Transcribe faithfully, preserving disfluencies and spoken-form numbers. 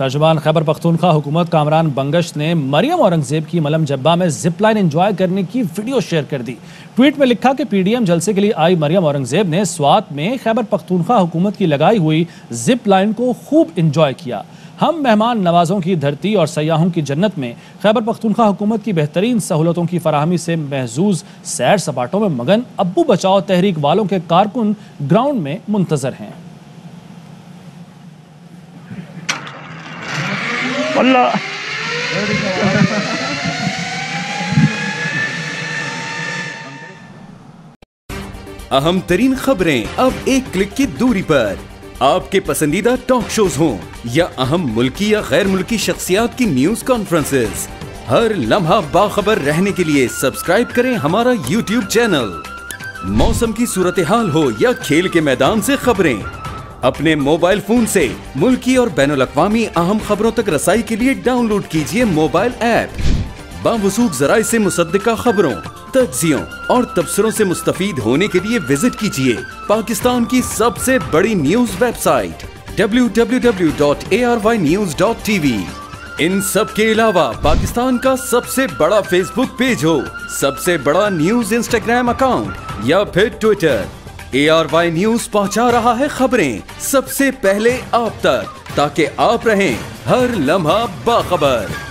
तर्जुमान खैबर पख्तूनख्वा हुकूमत कामरान बंगश ने मरियम औरंगजेब की मलम जब्बा में जिप लाइन एंजॉय करने की वीडियो शेयर कर दी। ट्वीट में लिखा कि पीडीएम जलसे के लिए आई मरियम औरंगजेब ने स्वात में खैबर पख्तूनख्वा हुकूमत की लगाई हुई जिप लाइन को खूब इंजॉय किया। हम मेहमान नवाजों की धरती और सयाहों की जन्नत में खैबर पख्तूनख्वा हुकूमत की बेहतरीन सहूलतों की फराहमी से महजूज सैर सपाटों में मगन अब्बू बचाओ तहरीक वालों के कारकुन ग्राउंड में मुंतजर हैं। अहम तरीन खबरें अब एक क्लिक की दूरी पर। आपके पसंदीदा टॉक शोज हों या अहम मुल्की या गैर मुल्की शख्सियात की न्यूज कॉन्फ्रेंसेस, हर लम्हा बाखबर रहने के लिए सब्सक्राइब करें हमारा यूट्यूब चैनल। मौसम की सूरत हाल हो या खेल के मैदान से खबरें अपने मोबाइल फोन से मुल्की और बैनुल अक्वामी अहम खबरों तक रसाई के लिए डाउनलोड कीजिए मोबाइल ऐप। बावसूख जराए से मुसद्दका खबरों, तज्जियों और तबसरों से मुस्तफीद होने के लिए विजिट कीजिए पाकिस्तान की सबसे बड़ी news website W W W dot A R Y news dot T V. इन सब के अलावा पाकिस्तान का सबसे बड़ा फेसबुक पेज हो, सबसे बड़ा न्यूज इंस्टाग्राम अकाउंट या फिर Twitter, A R Y news पहुंचा रहा है खबरें सबसे पहले आप तक, ताकि आप रहें हर लम्हा बाखबर।